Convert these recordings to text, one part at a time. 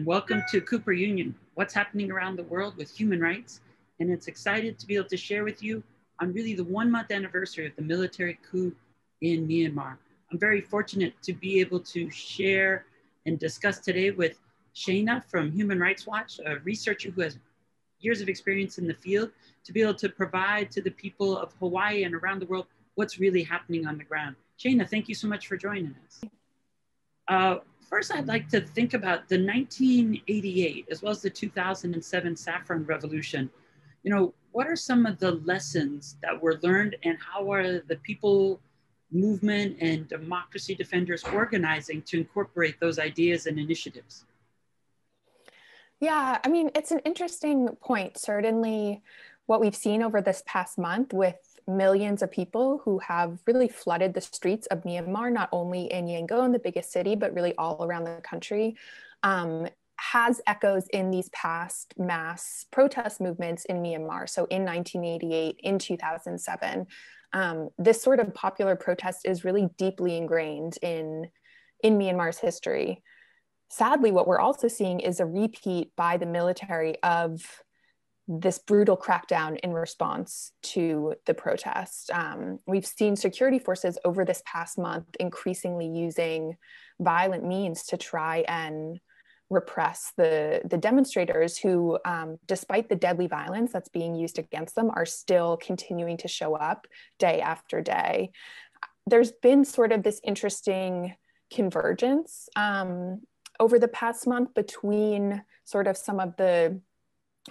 and welcome to Cooper Union, what's happening around the world with human rights. And it's excited to be able to share with you on really the 1 month anniversary of the military coup in Myanmar. I'm very fortunate to be able to share and discuss today with Shayna from Human Rights Watch, a researcher who has years of experience in the field, to be able to provide to the people of Hawaii and around the world what's really happening on the ground. Shayna, thank you so much for joining us. First, I'd like to think about the 1988, as well as the 2007 Saffron Revolution. You know, what are some of the lessons that were learned, and how are the people movement and democracy defenders organizing to incorporate those ideas and initiatives? Yeah, I mean, it's an interesting point. Certainly what we've seen over this past month with millions of people who have really flooded the streets of Myanmar, not only in Yangon, the biggest city, but really all around the country, has echoes in these past mass protest movements in Myanmar. So in 1988, in 2007, this sort of popular protest is really deeply ingrained in Myanmar's history. Sadly, what we're also seeing is a repeat by the military of this brutal crackdown in response to the protest. We've seen security forces over this past month increasingly using violent means to try and repress the demonstrators who, despite the deadly violence that's being used against them, are still continuing to show up day after day. There's been sort of this interesting convergence over the past month between sort of some of the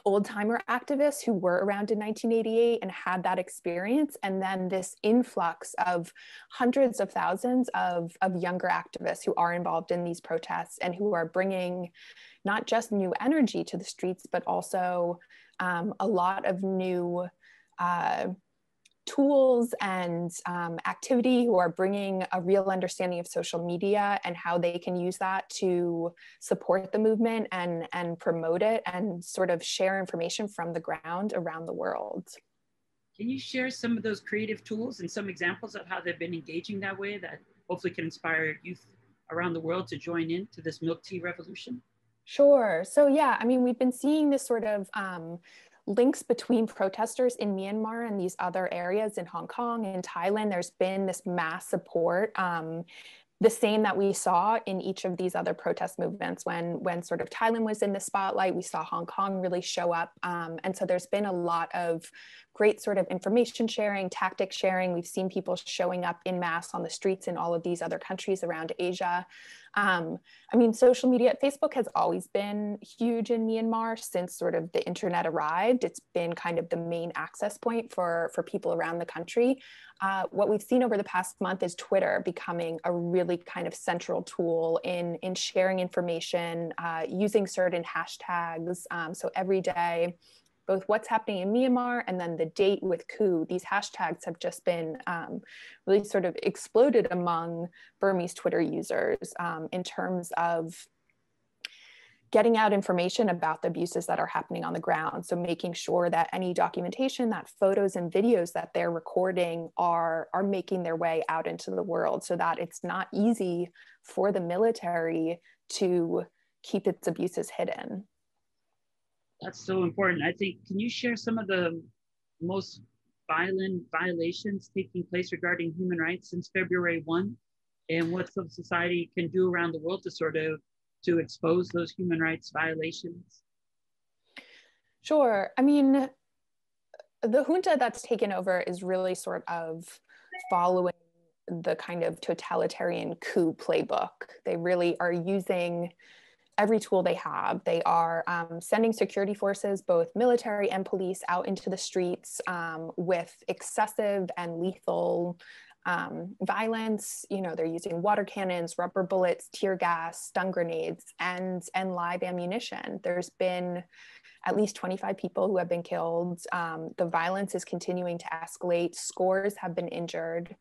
old-timer activists who were around in 1988 and had that experience, and then this influx of hundreds of thousands of younger activists who are involved in these protests and who are bringing not just new energy to the streets, but also a lot of new tools and activity, who are bringing a real understanding of social media and how they can use that to support the movement and promote it and sort of share information from the ground around the world. Can you share some of those creative tools and some examples of how they've been engaging that way that hopefully can inspire youth around the world to join in to this milk tea revolution? Sure. So yeah, I mean, we've been seeing this sort of links between protesters in Myanmar and these other areas in Hong Kong and Thailand. There's been this mass support, the same that we saw in each of these other protest movements. When sort of Thailand was in the spotlight, we saw Hong Kong really show up. And so there's been a lot of great sort of information sharing, tactic sharing. We've seen people showing up in mass on the streets in all of these other countries around Asia. I mean, social media, Facebook has always been huge in Myanmar since sort of the internet arrived. It's been kind of the main access point for people around the country. What we've seen over the past month is Twitter becoming a really kind of central tool in sharing information, using certain hashtags. So every day, both what's happening in Myanmar and then the date with coup, these hashtags have just been really sort of exploded among Burmese Twitter users in terms of getting out information about the abuses that are happening on the ground. So making sure that any documentation, that photos and videos that they're recording are making their way out into the world, so that it's not easy for the military to keep its abuses hidden. That's so important. I think, can you share some of the most violent violations taking place regarding human rights since February 1, and what civil society can do around the world to sort of, to expose those human rights violations? Sure. I mean, the junta that's taken over is really sort of following the kind of totalitarian coup playbook. They really are using every tool they have. They are sending security forces, both military and police, out into the streets with excessive and lethal violence. You know, they're using water cannons, rubber bullets, tear gas, stun grenades, and live ammunition. There's been at least 25 people who have been killed. The violence is continuing to escalate. Scores have been injured.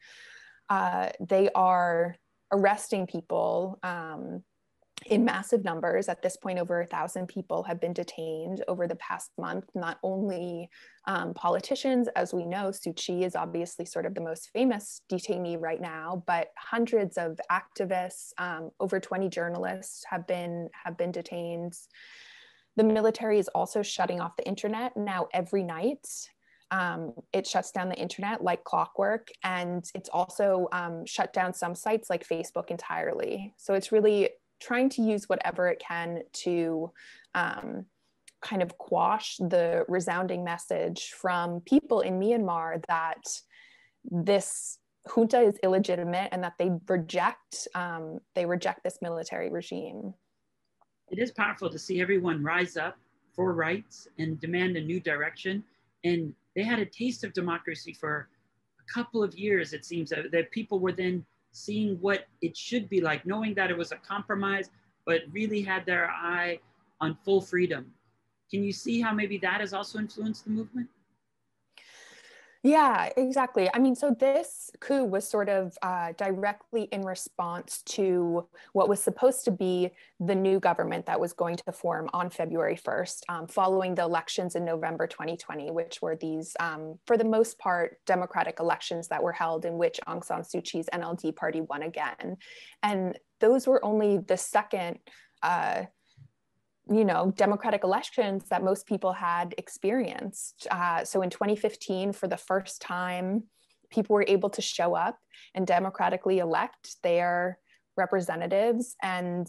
They are arresting people in massive numbers. At this point, over 1,000 people have been detained over the past month, not only politicians. As we know, Suu Kyi is obviously sort of the most famous detainee right now, but hundreds of activists, over 20 journalists have been detained. The military is also shutting off the internet now every night. It shuts down the internet like clockwork, and it's also shut down some sites like Facebook entirely. So it's really trying to use whatever it can to kind of quash the resounding message from people in Myanmar that this junta is illegitimate and that they reject this military regime. It is powerful to see everyone rise up for rights and demand a new direction. And they had a taste of democracy for a couple of years, it seems, that people were then seeing what it should be like, knowing that it was a compromise, but really had their eye on full freedom. Can you see how maybe that has also influenced the movement? Yeah, exactly. I mean, so this coup was sort of directly in response to what was supposed to be the new government that was going to form on February 1st, following the elections in November 2020, which were these, for the most part, democratic elections that were held in which Aung San Suu Kyi's NLD party won again. And those were only the second democratic elections that most people had experienced. So in 2015, for the first time, people were able to show up and democratically elect their representatives. And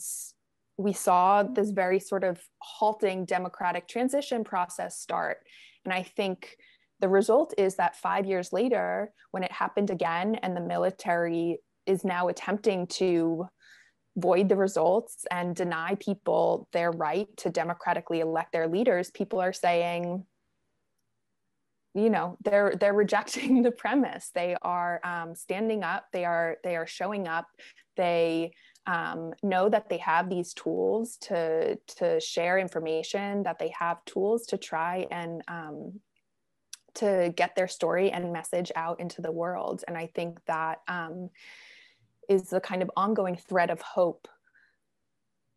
we saw this very sort of halting democratic transition process start. And I think the result is that 5 years later, when it happened again, and the military is now attempting to void the results and deny people their right to democratically elect their leaders, people are saying, they're rejecting the premise. They are standing up, they are showing up, they know that they have these tools to share information, that they have tools to try and to get their story and message out into the world. And I think that is the kind of ongoing thread of hope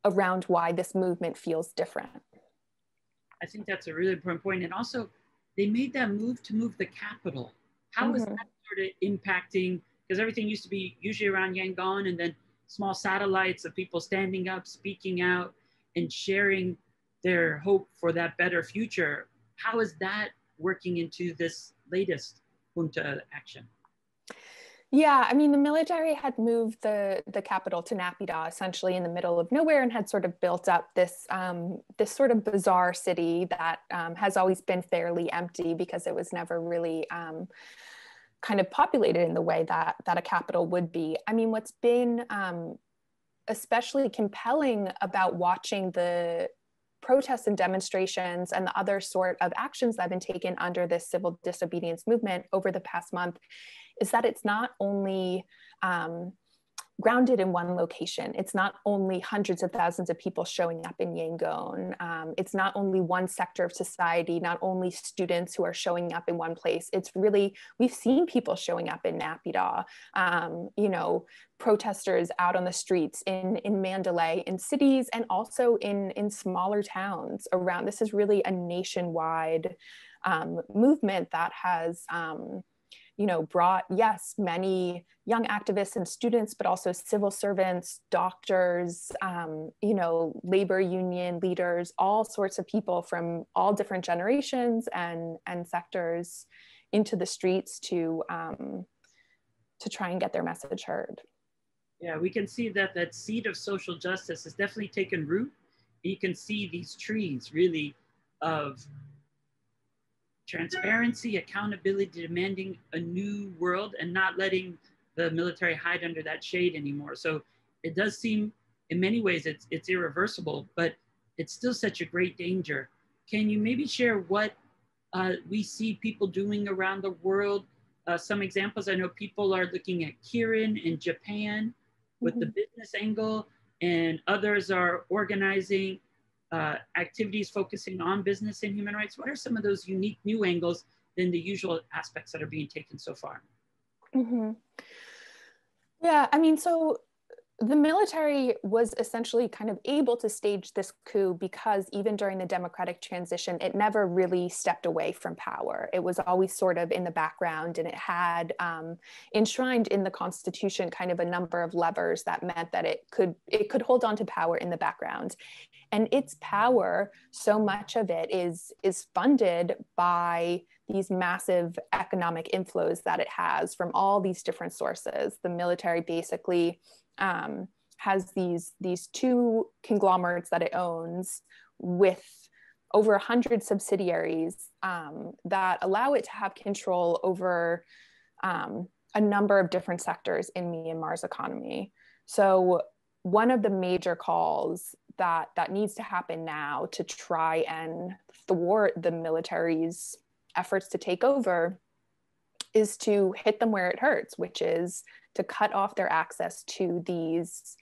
around why this movement feels different. I think that's a really important point. And also, they made that move to move the capital. How is that sort of impacting? Because everything used to be usually around Yangon and then small satellites of people standing up, speaking out, and sharing their hope for that better future. How is that working into this latest junta action? Yeah, I mean, the military had moved the capital to Naypyidaw, essentially in the middle of nowhere, and had sort of built up this this sort of bizarre city that has always been fairly empty because it was never really kind of populated in the way that a capital would be. I mean, what's been especially compelling about watching the protests and demonstrations and the other sort of actions that have been taken under this civil disobedience movement over the past month is that it's not only grounded in one location. It's not only hundreds of thousands of people showing up in Yangon. It's not only one sector of society, not only students who are showing up in one place. It's really, we've seen people showing up in Naypyidaw, protesters out on the streets in Mandalay, in cities, and also in smaller towns around. This is really a nationwide movement that has brought, yes, many young activists and students, but also civil servants, doctors, labor union leaders, all sorts of people from all different generations and sectors into the streets to try and get their message heard. Yeah, we can see that seed of social justice has definitely taken root. You can see these trees really of transparency, accountability, demanding a new world and not letting the military hide under that shade anymore. So it does seem in many ways it's irreversible, but it's still such a great danger. Can you maybe share what we see people doing around the world? Some examples, I know people are looking at Kirin in Japan with the business angle, and others are organizing activities focusing on business and human rights. What are some of those unique new angles than the usual aspects that are being taken so far? Yeah, I mean, so The military was essentially kind of able to stage this coup because even during the democratic transition, it never really stepped away from power. It was always sort of in the background, and it had enshrined in the Constitution kind of a number of levers that meant that it could hold on to power in the background. And its power, so much of it is funded by these massive economic inflows that it has from all these different sources. The military basically has these two conglomerates that it owns with over 100 subsidiaries that allow it to have control over a number of different sectors in Myanmar's economy. So one of the major calls that needs to happen now to try and thwart the military's efforts to take over is to hit them where it hurts, which is to cut off their access to these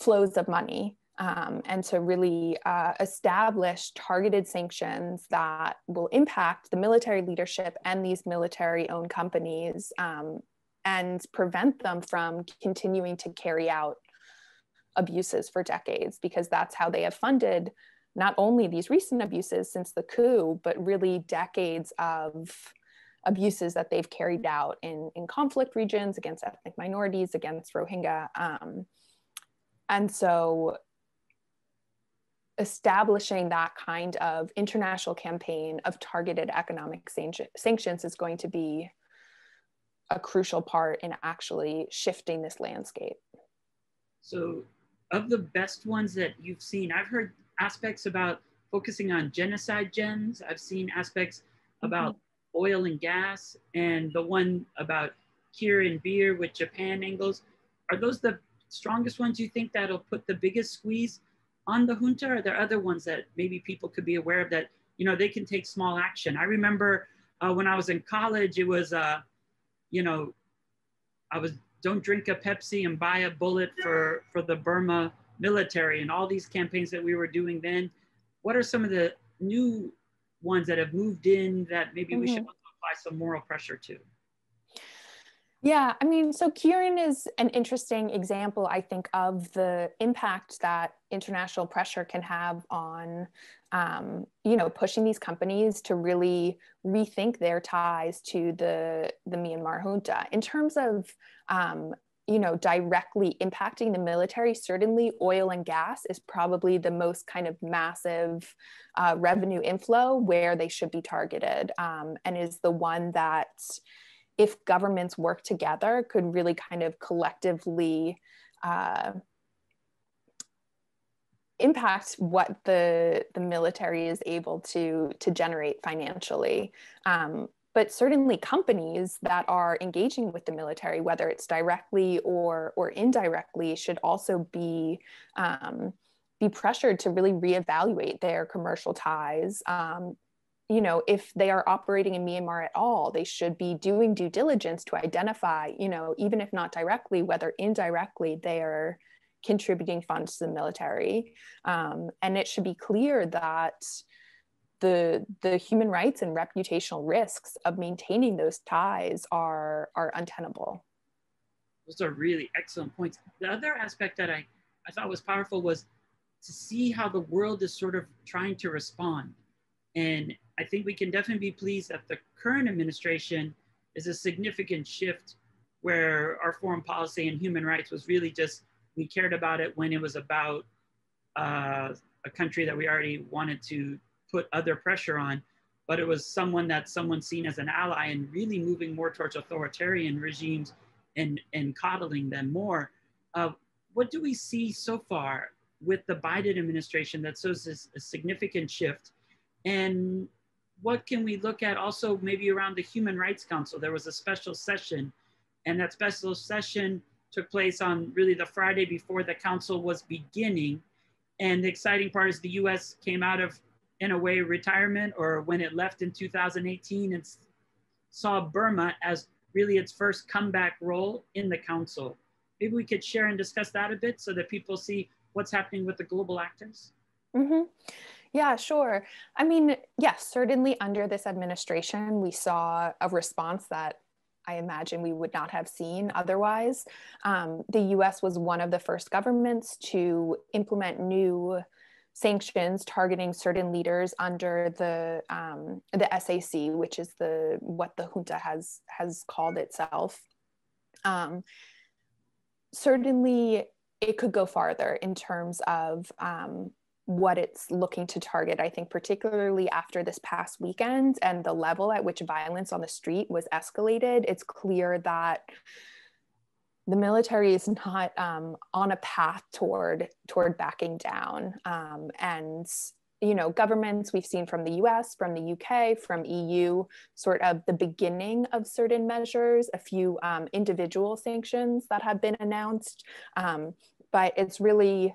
flows of money and to really establish targeted sanctions that will impact the military leadership and these military-owned companies and prevent them from continuing to carry out abuses for decades, because that's how they have funded not only these recent abuses since the coup, but really decades of abuses that they've carried out in conflict regions, against ethnic minorities, against Rohingya. And so establishing that kind of international campaign of targeted economic sanctions is going to be a crucial part in actually shifting this landscape. So of the best ones that you've seen, I've heard aspects about focusing on genocide gens. I've seen aspects about oil and gas, and the one about Kirin beer with Japan angles. Are those the strongest ones you think that'll put the biggest squeeze on the junta? Are there other ones that maybe people could be aware of that, you know, they can take small action? I remember when I was in college, it was, you know, don't drink a Pepsi and buy a bullet for the Burma military, and all these campaigns that we were doing then. What are some of the new ones that have moved in that maybe we should apply some moral pressure to? Yeah, I mean, so Kirin is an interesting example, I think, of the impact that international pressure can have on, you know, pushing these companies to really rethink their ties to the Myanmar junta. In terms of, you know, directly impacting the military, certainly oil and gas is probably the most kind of massive revenue inflow where they should be targeted, and is the one that, if governments work together, could really kind of collectively impact what the military is able to generate financially. But certainly companies that are engaging with the military, whether it's directly or indirectly, should also be pressured to really reevaluate their commercial ties. You know, if they are operating in Myanmar at all, they should be doing due diligence to identify, you know, even if not directly, whether indirectly they are contributing funds to the military. And it should be clear that the human rights and reputational risks of maintaining those ties are untenable. Those are really excellent points. The other aspect that I thought was powerful was to see how the world is sort of trying to respond. And I think we can definitely be pleased that the current administration is a significant shift, where our foreign policy and human rights was really just, we cared about it when it was about a country that we already wanted to put other pressure on, but it was someone that someone's seen as an ally, and really moving more towards authoritarian regimes and coddling them more. What do we see so far with the Biden administration that shows this a significant shift? And what can we look at also maybe around the Human Rights Council? There was a special session, and that special session took place on really the Friday before the council was beginning. And the exciting part is the US came out of, in a way, retirement, or when it left in 2018, and saw Burma as really its first comeback role in the council. Maybe we could share and discuss that a bit so that people see what's happening with the global actors. Mm-hmm. Yeah, sure. I mean, yes, certainly under this administration, we saw a response that I imagine we would not have seen otherwise. The US was one of the first governments to implement new sanctions targeting certain leaders under the SAC, which is what the junta has called itself. Certainly, it could go farther in terms of what it's looking to target. I think particularly after this past weekend and the level at which violence on the street was escalated, it's clear that the military is not on a path toward backing down. And you know, governments we've seen from the US, from the UK, from EU, sort of the beginning of certain measures, a few individual sanctions that have been announced, but it's really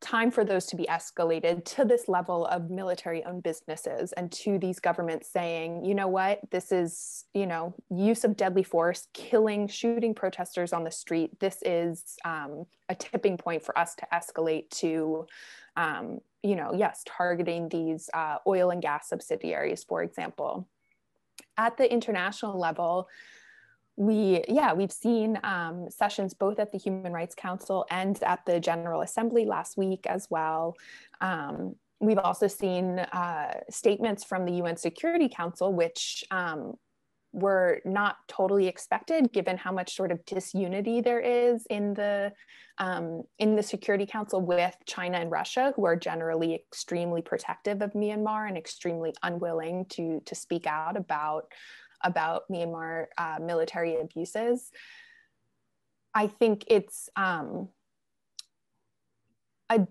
time for those to be escalated to this level of military-owned businesses and to these governments saying, you know what, this is, you know, use of deadly force, killing, shooting protesters on the street. This is a tipping point for us to escalate to, you know, yes, targeting these oil and gas subsidiaries, for example. At the international level, we've seen sessions both at the Human Rights Council and at the General Assembly last week as well. We've also seen statements from the UN Security Council, which were not totally expected given how much sort of disunity there is in the Security Council with China and Russia, who are generally extremely protective of Myanmar and extremely unwilling to speak out about Myanmar military abuses. I think it's a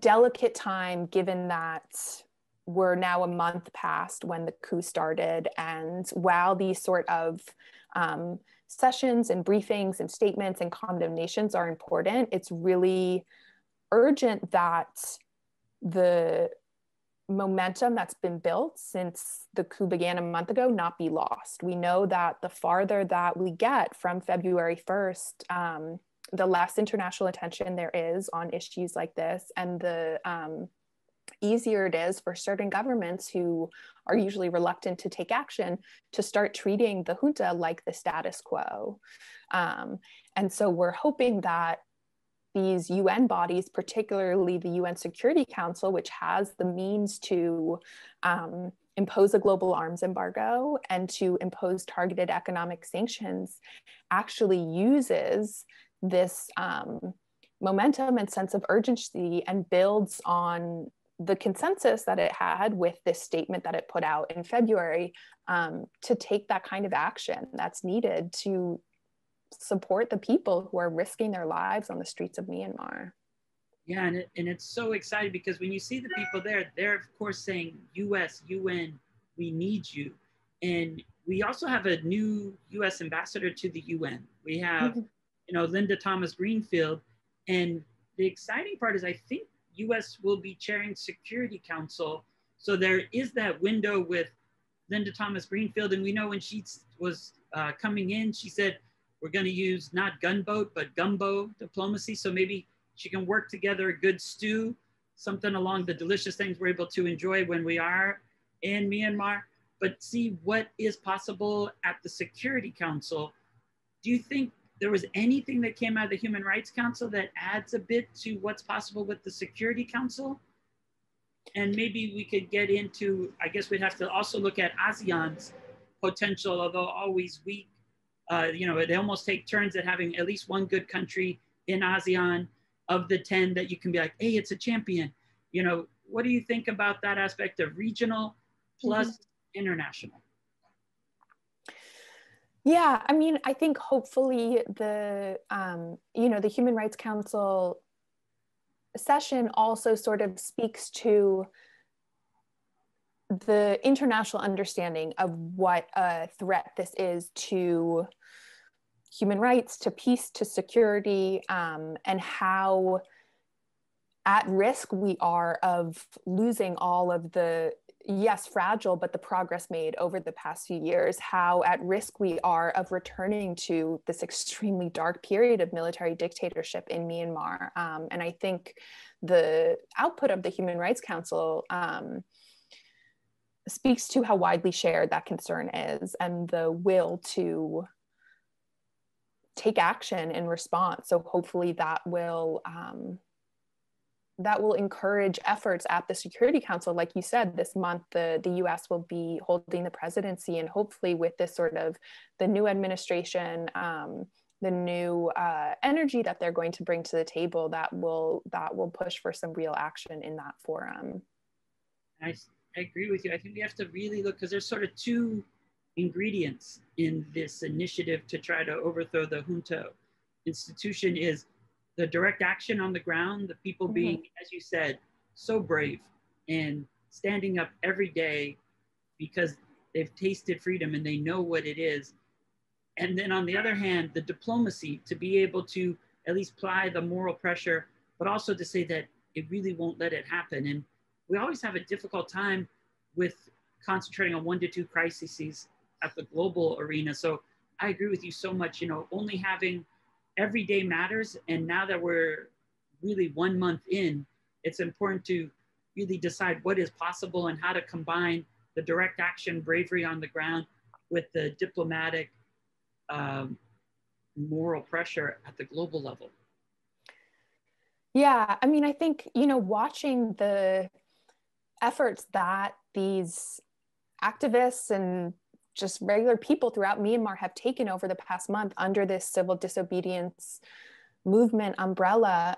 delicate time given that we're now a month past when the coup started, and while these sort of sessions and briefings and statements and condemnations are important, it's really urgent that the momentum that's been built since the coup began a month ago not be lost. We know that the farther that we get from February 1st, the less international attention there is on issues like this, and the easier it is for certain governments who are usually reluctant to take action to start treating the junta like the status quo. And so we're hoping that these UN bodies, particularly the UN Security Council, which has the means to impose a global arms embargo and to impose targeted economic sanctions, actually uses this momentum and sense of urgency and builds on the consensus that it had with this statement that it put out in February to take that kind of action that's needed to support the people who are risking their lives on the streets of Myanmar. Yeah, and it's so exciting because when you see the people there, they're of course saying, US, UN, we need you. And we also have a new US ambassador to the UN. We have, you know, Linda Thomas-Greenfield. And the exciting part is I think US will be chairing Security Council. So there is that window with Linda Thomas-Greenfield. And we know when she was coming in, she said, we're going to use not gunboat, but gumbo diplomacy. So maybe she can work together a good stew, something along the delicious things we're able to enjoy when we are in Myanmar, but see what is possible at the Security Council. Do you think there was anything that came out of the Human Rights Council that adds a bit to what's possible with the Security Council? And maybe we could get into, I guess we'd have to also look at ASEAN's potential, although always weak. You know, they almost take turns at having at least one good country in ASEAN of the 10 that you can be like, hey, it's a champion. You know, what do you think about that aspect of regional plus international? Yeah, I mean, I think hopefully the, you know, the Human Rights Council session also sort of speaks to the international understanding of what a threat this is to human rights, to peace, to security, and how at risk we are of losing all of the, yes, fragile, but the progress made over the past few years, how at risk we are of returning to this extremely dark period of military dictatorship in Myanmar. And I think the output of the Human Rights Council speaks to how widely shared that concern is and the will to take action in response. So hopefully that will encourage efforts at the Security Council. Like you said, this month, the US will be holding the presidency, and hopefully with this sort of the new administration, the new energy that they're going to bring to the table, that will push for some real action in that forum. I agree with you. I think we have to really look, because there's sort of two ingredients in this initiative to try to overthrow the junta institution is the direct action on the ground, the people being, as you said, so brave and standing up every day because they've tasted freedom and they know what it is. And then on the other hand, the diplomacy to be able to at least apply the moral pressure, but also to say that it really won't let it happen. And we always have a difficult time with concentrating on 1 to 2 crises at the global arena. So I agree with you so much, you know, only having every day matters. And now that we're really 1 month in, it's important to really decide what is possible and how to combine the direct action bravery on the ground with the diplomatic moral pressure at the global level. Yeah, I mean, I think, you know, watching the efforts that these activists and just regular people throughout Myanmar have taken over the past month under this civil disobedience movement umbrella,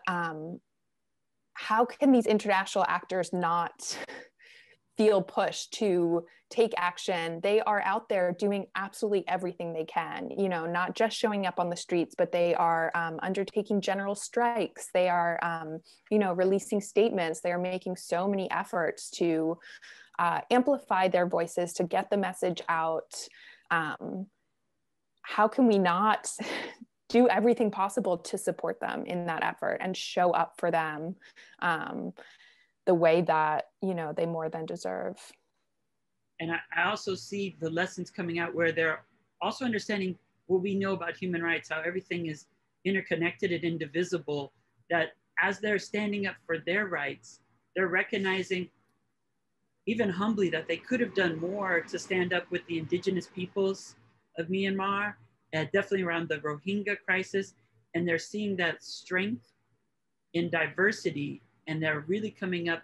how can these international actors not feel pushed to take action? They are out there doing absolutely everything they can, you know, not just showing up on the streets, but they are undertaking general strikes. They are, you know, releasing statements. They are making so many efforts to amplify their voices, to get the message out. How can we not do everything possible to support them in that effort and show up for them the way that, you know, they more than deserve? And I also see the lessons coming out where they're also understanding what we know about human rights, how everything is interconnected and indivisible, that as they're standing up for their rights, they're recognizing even humbly that they could have done more to stand up with the indigenous peoples of Myanmar, definitely around the Rohingya crisis. And they're seeing that strength in diversity, and they're really coming up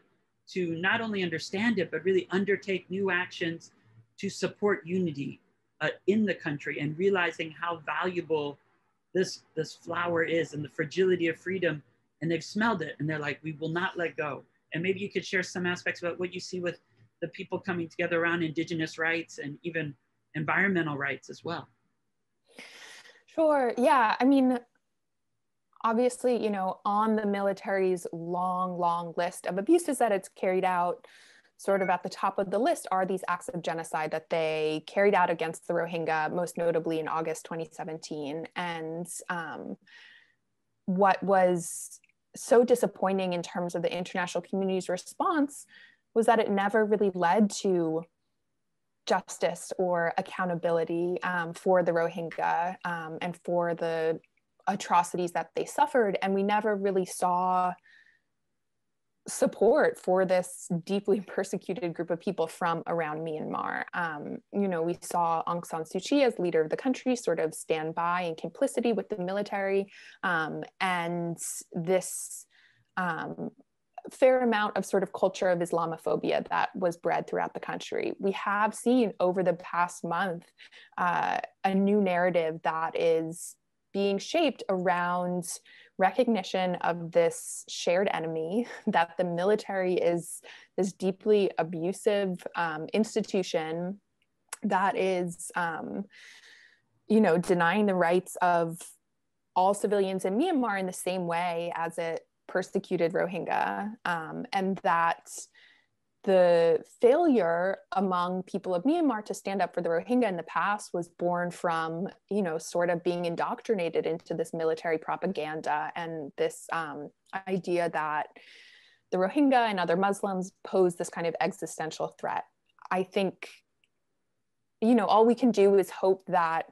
to not only understand it, but really undertake new actions to support unity in the country, and realizing how valuable this flower is and the fragility of freedom. And they've smelled it and they're like, we will not let go. And maybe you could share some aspects about what you see with the people coming together around indigenous rights and even environmental rights as well. Sure, yeah, I mean, obviously, you know, on the military's long list of abuses that it's carried out, sort of at the top of the list are these acts of genocide that they carried out against the Rohingya, most notably in August 2017. And what was so disappointing in terms of the international community's response was that it never really led to justice or accountability for the Rohingya and for the atrocities that they suffered. And we never really saw support for this deeply persecuted group of people from around Myanmar. You know, we saw Aung San Suu Kyi as leader of the country sort of stand by in complicity with the military. And this fair amount of sort of culture of Islamophobia that was bred throughout the country. We have seen over the past month a new narrative that is being shaped around recognition of this shared enemy, that the military is this deeply abusive institution that is, you know, denying the rights of all civilians in Myanmar in the same way as it persecuted Rohingya, and that the failure among people of Myanmar to stand up for the Rohingya in the past was born from, you know, sort of being indoctrinated into this military propaganda and this idea that the Rohingya and other Muslims pose this kind of existential threat. I think, you know, all we can do is hope that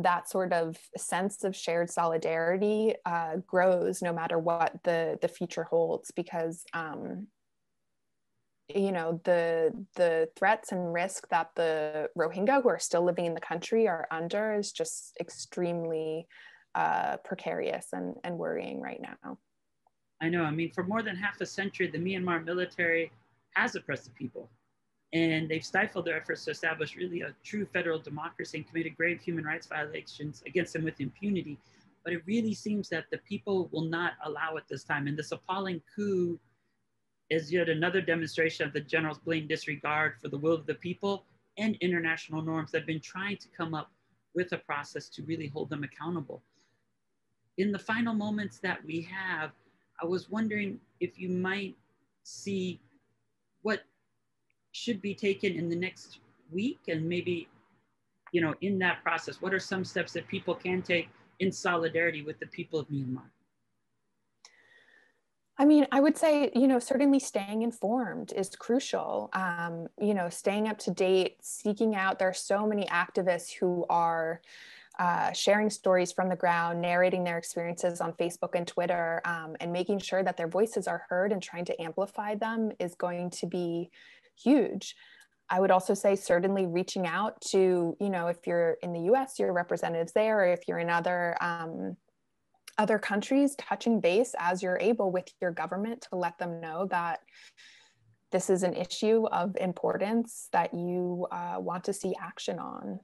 that sort of sense of shared solidarity grows no matter what the future holds, because you know, the threats and risk that the Rohingya who are still living in the country are under is just extremely precarious and worrying right now. I know, I mean, for more than half a century, the Myanmar military has oppressed the people, and they've stifled their efforts to establish really a true federal democracy and committed grave human rights violations against them with impunity. But it really seems that the people will not allow it this time. And this appalling coup is yet another demonstration of the general's blatant disregard for the will of the people and international norms that have been trying to come up with a process to really hold them accountable. In the final moments that we have, I was wondering if you might see what should be taken in the next week, and maybe, you know, in that process, what are some steps that people can take in solidarity with the people of Myanmar? I mean, I would say, you know, certainly staying informed is crucial. You know, staying up to date, seeking out, there are so many activists who are sharing stories from the ground, narrating their experiences on Facebook and Twitter, and making sure that their voices are heard and trying to amplify them is going to be huge. I would also say certainly reaching out to, you know, if you're in the US, your representatives there, or if you're in other other countries, touching base as you're able with your government to let them know that this is an issue of importance that you want to see action on.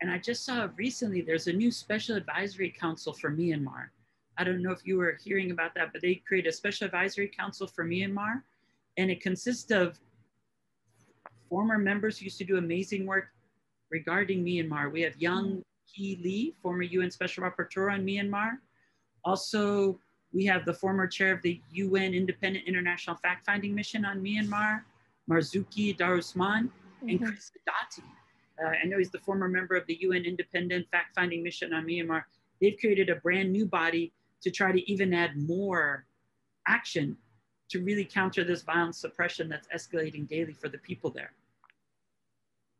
And I just saw recently, there's a new special advisory council for Myanmar. I don't know if you were hearing about that, but they created a special advisory council for Myanmar, and it consists of former members who used to do amazing work regarding Myanmar. We have Yang Ki Lee, former UN Special Rapporteur on Myanmar. Also, we have the former chair of the UN Independent International Fact-Finding Mission on Myanmar, Marzuki Darusman, and Chris Sadati. I know he's the former member of the UN Independent Fact-Finding Mission on Myanmar. They've created a brand new body to try to even add more action to really counter this violent suppression that's escalating daily for the people there.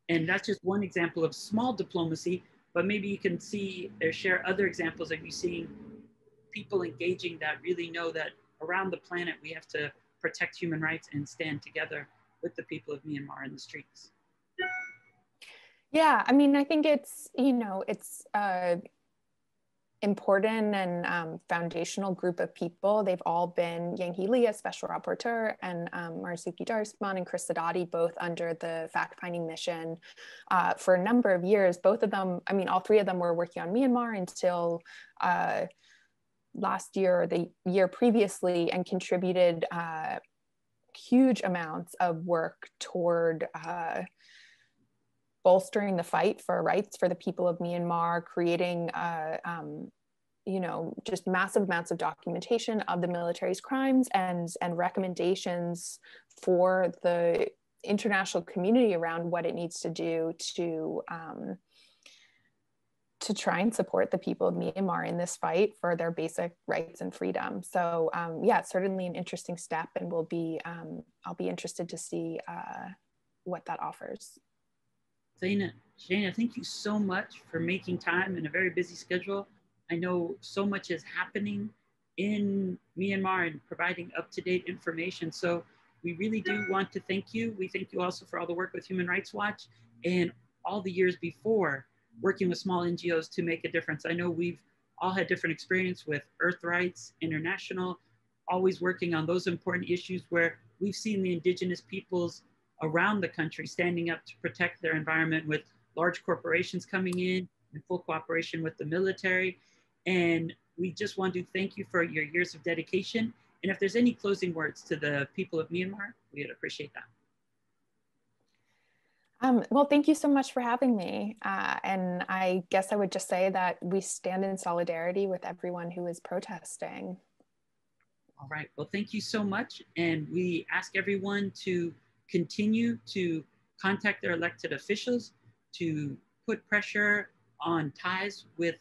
And that's just one example of small diplomacy, but maybe you can see or share other examples of you seeing people engaging that really know that around the planet, we have to protect human rights and stand together with the people of Myanmar in the streets. Yeah, I mean, I think it's, you know, it's important and foundational group of people. They've all been, Yang Hee Lee as Special Rapporteur, and Marzuki Darusman and Chris Sadati, both under the fact-finding mission for a number of years. Both of them, I mean, all three of them were working on Myanmar until last year or the year previously, and contributed huge amounts of work toward bolstering the fight for rights for the people of Myanmar, creating, you know, just massive amounts of documentation of the military's crimes and recommendations for the international community around what it needs to do to try and support the people of Myanmar in this fight for their basic rights and freedom. So yeah, it's certainly an interesting step, and will be, I'll be interested to see what that offers. Zaina, thank you so much for making time in a very busy schedule. I know so much is happening in Myanmar and providing up-to-date information. So we really do want to thank you. We thank you also for all the work with Human Rights Watch and all the years before working with small NGOs to make a difference. I know we've all had different experience with EarthRights International, always working on those important issues where we've seen the indigenous peoples around the country standing up to protect their environment with large corporations coming in full cooperation with the military. And we just want to thank you for your years of dedication. And if there's any closing words to the people of Myanmar, we'd appreciate that. Well, thank you so much for having me. And I guess I would just say that we stand in solidarity with everyone who is protesting. All right, well, thank you so much. And we ask everyone to continue to contact their elected officials, to put pressure on ties with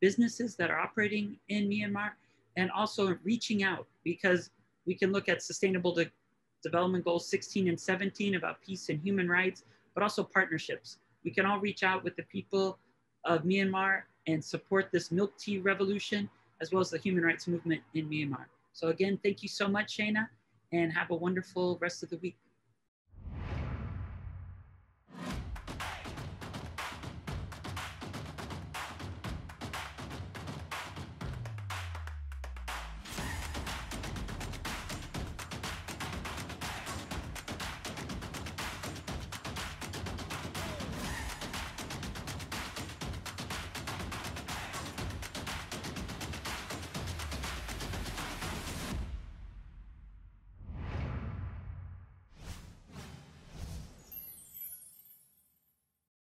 businesses that are operating in Myanmar, and also reaching out, because we can look at Sustainable Development Goals 16 and 17 about peace and human rights, but also partnerships. We can all reach out with the people of Myanmar and support this Milk Tea Revolution, as well as the human rights movement in Myanmar. So again, thank you so much, Zaina. and have a wonderful rest of the week.